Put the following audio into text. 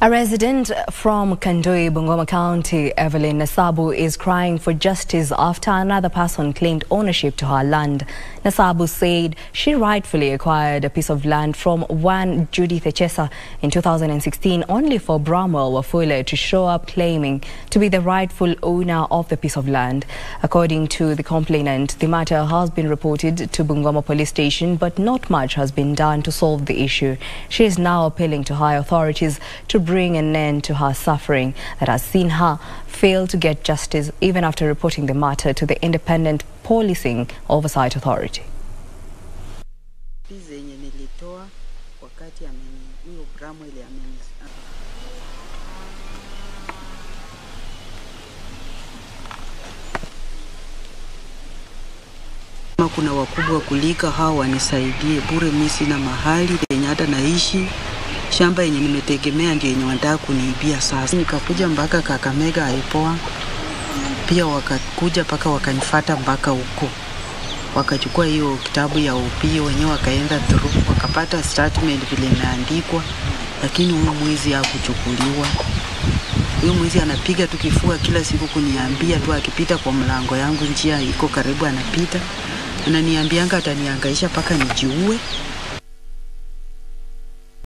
A resident from Kanduyi, Bungoma County, Evelyn Nasabu, is crying for justice after another person claimed ownership to her land. Nasabu said she rightfully acquired a piece of land from one Judith Echesa in 2016, only for Bramwell Wafule to show up claiming to be the rightful owner of the piece of land. According to the complainant, the matter has been reported to Bungoma Police Station, but not much has been done to solve the issue. She is now appealing to high authorities to bring an end to her suffering that has seen her fail to get justice even after reporting the matter to the Independent Policing Oversight Authority. Kuna wakubwa kulika hawa wanisaidie bure, mimi sina mahali yenye hata naishi. Shamba yenye nimetegemea ndio yenye wanataka kuniibia sasa. Nikakuja mpaka Kakamega aipoa. Pia wakakuja paka wakanifuata mpaka huko. Wakachukua hiyo kitabu ya OP wenyewe wakaenda through, wakapata statement vile imeandikwa, lakini huyu mwizi hakuchukuliwa. Huyu mwizi anapiga tu kifua kila siku kuniambia tu, akipita kwa mlango yangu njia iko karibu anapita. Ananiambianga ataniangaisha paka nijiue.